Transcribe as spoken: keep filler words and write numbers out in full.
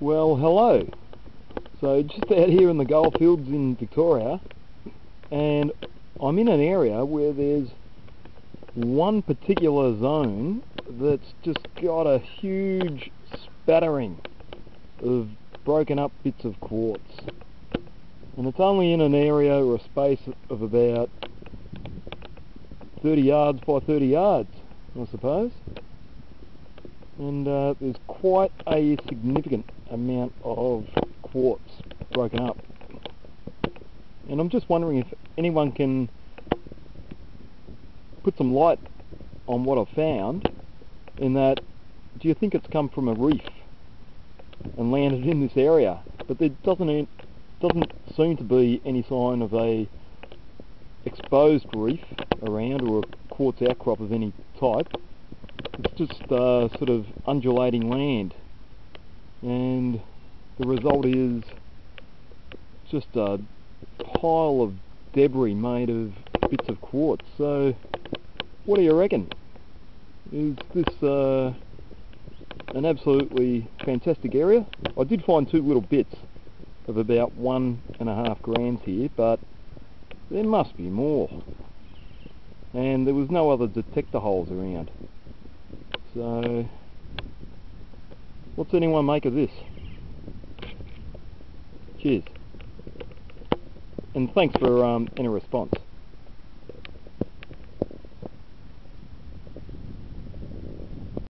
Well, hello. So just out here in the goldfields in Victoria, and I'm in an area where there's one particular zone that's just got a huge spattering of broken up bits of quartz, and it's only in an area or a space of about thirty yards by thirty yards, I suppose. And uh, there's quite a significant amount of quartz broken up, and I'm just wondering if anyone can put some light on what I've found. In that, do you think it's come from a reef and landed in this area? But there doesn't doesn't seem to be any sign of a exposed reef around, or a quartz outcrop of any type. It's just uh, sort of undulating land, and the result is just a pile of debris made of bits of quartz. So what do you reckon? Is this uh, an absolutely fantastic area? I did find two little bits of about one and a half grams here, but there must be more, and there was no other detector holes around. So what's anyone make of this? Cheers, and thanks for um, any response.